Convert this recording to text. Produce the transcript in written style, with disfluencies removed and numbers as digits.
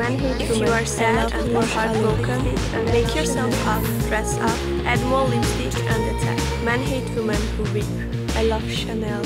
woman if you are sad or heartbroken, make yourself up, dress up, add more lipstick and attack. Men hate women who weep. I love Chanel.